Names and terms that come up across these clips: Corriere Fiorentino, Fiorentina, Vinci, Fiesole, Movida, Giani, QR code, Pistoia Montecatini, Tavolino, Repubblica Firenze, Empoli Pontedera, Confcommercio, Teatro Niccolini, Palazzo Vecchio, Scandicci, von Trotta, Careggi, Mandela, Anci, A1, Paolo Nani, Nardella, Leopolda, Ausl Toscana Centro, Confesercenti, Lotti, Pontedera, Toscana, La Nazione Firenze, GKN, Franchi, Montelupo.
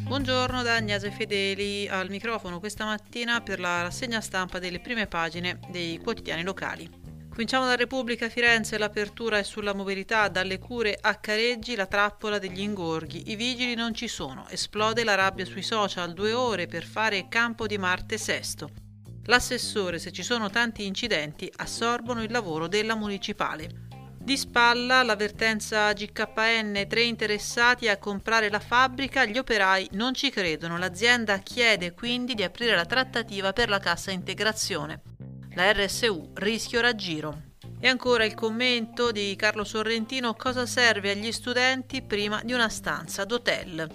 Buongiorno da Agnese Fedeli al microfono questa mattina per la rassegna stampa delle prime pagine dei quotidiani locali. Cominciamo da Repubblica Firenze, l'apertura è sulla mobilità, dalle cure a Careggi, la trappola degli ingorghi, i vigili non ci sono, esplode la rabbia sui social, 2 ore per fare Campo di Marte Sesto. L'assessore, se ci sono tanti incidenti, assorbono il lavoro della municipale. Di spalla l'avvertenza GKN, 3 interessati a comprare la fabbrica, gli operai non ci credono, l'azienda chiede quindi di aprire la trattativa per la cassa integrazione. La RSU, rischio raggiro. E ancora il commento di Carlo Sorrentino, cosa serve agli studenti prima di una stanza d'hotel.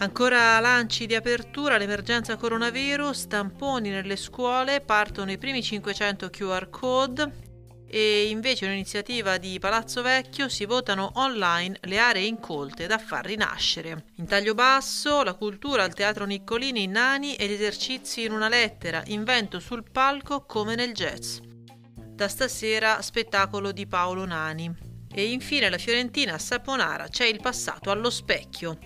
Ancora l'Anci di apertura, l'emergenza coronavirus, tamponi nelle scuole, partono i primi 500 QR code e invece un'iniziativa di Palazzo Vecchio, si votano online le aree incolte da far rinascere. In taglio basso, la cultura al Teatro Niccolini, Nani ed esercizi in una lettera, invento sul palco come nel jazz. Da stasera spettacolo di Paolo Nani. E infine la Fiorentina a Saponara, c'è il passato allo specchio.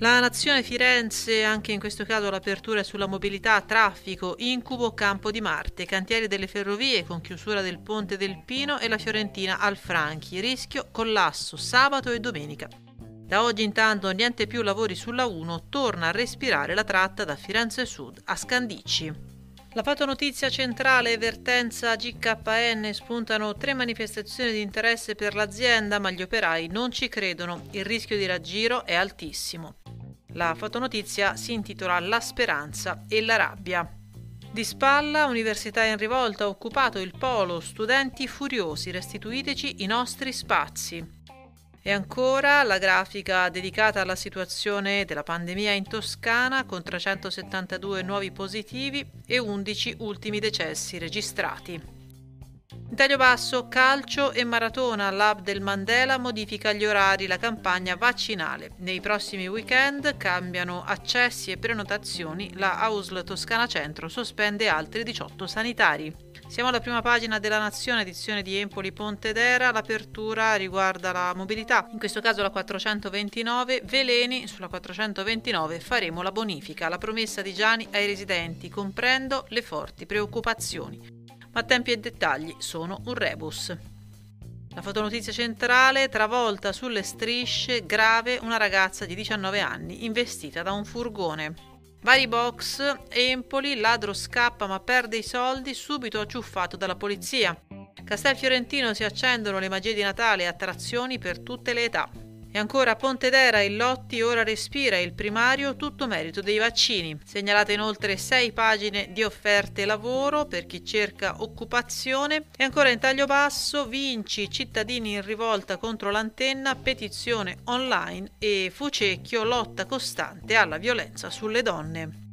La Nazione Firenze, anche in questo caso l'apertura è sulla mobilità, traffico, incubo Campo di Marte, cantieri delle ferrovie con chiusura del Ponte del Pino e la Fiorentina al Franchi, rischio collasso sabato e domenica. Da oggi intanto niente più lavori sulla A1, torna a respirare la tratta da Firenze Sud a Scandicci. La fotonotizia centrale, vertenza GKN, spuntano 3 manifestazioni di interesse per l'azienda, ma gli operai non ci credono, il rischio di raggiro è altissimo. La fotonotizia si intitola La speranza e la rabbia. Di spalla, università in rivolta, occupato il polo, studenti furiosi, restituiteci i nostri spazi. E ancora la grafica dedicata alla situazione della pandemia in Toscana con 372 nuovi positivi e 11 ultimi decessi registrati. In taglio basso, calcio e maratona, l'hub del Mandela modifica gli orari, la campagna vaccinale. Nei prossimi weekend cambiano accessi e prenotazioni, la Ausl Toscana Centro sospende altri 18 sanitari. Siamo alla prima pagina della Nazione, edizione di Empoli Pontedera, l'apertura riguarda la mobilità, in questo caso la 429, veleni sulla 429 faremo la bonifica, la promessa di Giani ai residenti, comprendo le forti preoccupazioni, ma tempi e dettagli sono un rebus. La fotonotizia centrale, travolta sulle strisce, grave una ragazza di 19 anni investita da un furgone. Vari box, Empoli, ladro scappa ma perde i soldi, subito acciuffato dalla polizia. Castelfiorentino si accendono le magie di Natale, attrazioni per tutte le età. E ancora a Pontedera il Lotti ora respira, il primario tutto merito dei vaccini. Segnalate inoltre 6 pagine di offerte lavoro per chi cerca occupazione. E ancora in taglio basso, Vinci, cittadini in rivolta contro l'antenna, petizione online e Fucecchio, lotta costante alla violenza sulle donne.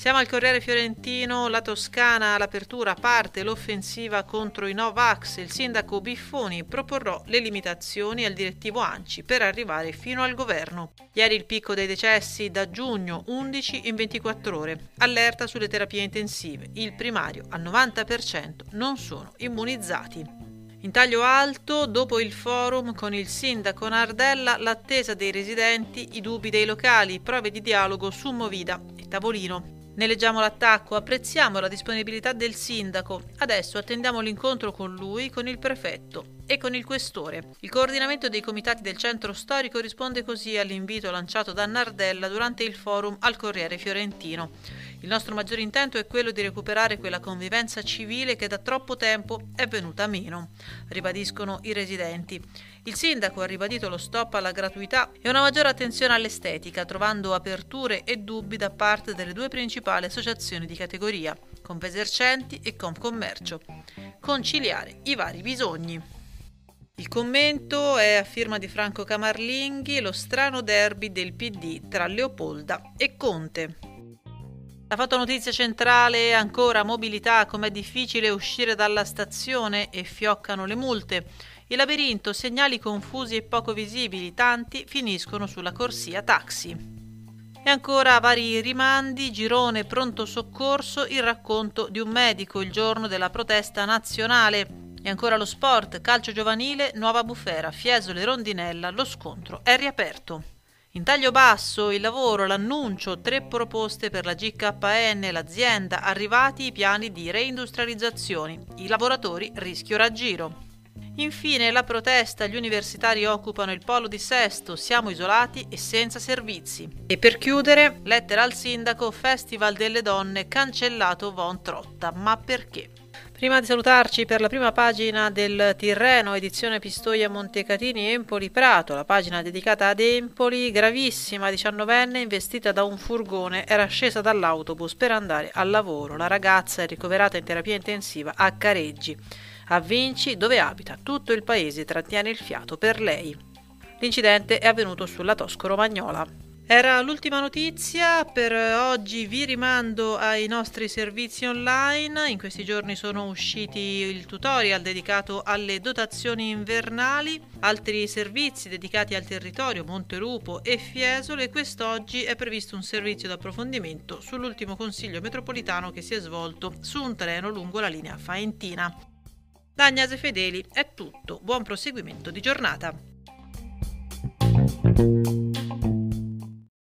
Siamo al Corriere Fiorentino, la Toscana all'apertura, parte l'offensiva contro i Novax, il sindaco Biffoni proporrò le limitazioni al direttivo Anci per arrivare fino al governo. Ieri il picco dei decessi da giugno, 11 in 24 ore, allerta sulle terapie intensive, il primario al 90% non sono immunizzati. In taglio alto, dopo il forum con il sindaco Nardella, l'attesa dei residenti, i dubbi dei locali, prove di dialogo su Movida e Tavolino. Ne leggiamo l'attacco, apprezziamo la disponibilità del sindaco, adesso attendiamo l'incontro con lui, con il prefetto e con il questore. Il coordinamento dei comitati del centro storico risponde così all'invito lanciato da Nardella durante il forum al Corriere Fiorentino. Il nostro maggiore intento è quello di recuperare quella convivenza civile che da troppo tempo è venuta meno, ribadiscono i residenti. Il sindaco ha ribadito lo stop alla gratuità e una maggiore attenzione all'estetica, trovando aperture e dubbi da parte delle 2 principali associazioni di categoria, Confesercenti e Confcommercio. Conciliare i vari bisogni. Il commento è a firma di Franco Camarlinghi, lo strano derby del PD tra Leopolda e Conte. La fotonotizia centrale, ancora mobilità, com'è difficile uscire dalla stazione e fioccano le multe. Il labirinto, segnali confusi e poco visibili, tanti finiscono sulla corsia taxi. E ancora vari rimandi, girone pronto soccorso, il racconto di un medico il giorno della protesta nazionale. E ancora lo sport, calcio giovanile, Nuova Bufera, Fiesole, Rondinella, lo scontro è riaperto. In taglio basso, il lavoro, l'annuncio, 3 proposte per la GKN, l'azienda, arrivati i piani di reindustrializzazioni, i lavoratori rischio raggiro. Infine la protesta, gli universitari occupano il polo di Sesto, siamo isolati e senza servizi. E per chiudere, lettera al sindaco, Festival delle Donne, cancellato Von Trotta, ma perché? Prima di salutarci, per la prima pagina del Tirreno, edizione Pistoia Montecatini, Empoli Prato, la pagina dedicata ad Empoli, gravissima 19enne investita da un furgone, era scesa dall'autobus per andare al lavoro. La ragazza è ricoverata in terapia intensiva a Careggi. A Vinci, dove abita, tutto il paese trattiene il fiato per lei. L'incidente è avvenuto sulla Tosco-Romagnola. Era l'ultima notizia, per oggi vi rimando ai nostri servizi online, in questi giorni sono usciti il tutorial dedicato alle dotazioni invernali, altri servizi dedicati al territorio, Montelupo e Fiesole, e quest'oggi è previsto un servizio d'approfondimento sull'ultimo consiglio metropolitano che si è svolto su un treno lungo la linea faentina. Da Agnese Fedeli è tutto, buon proseguimento di giornata.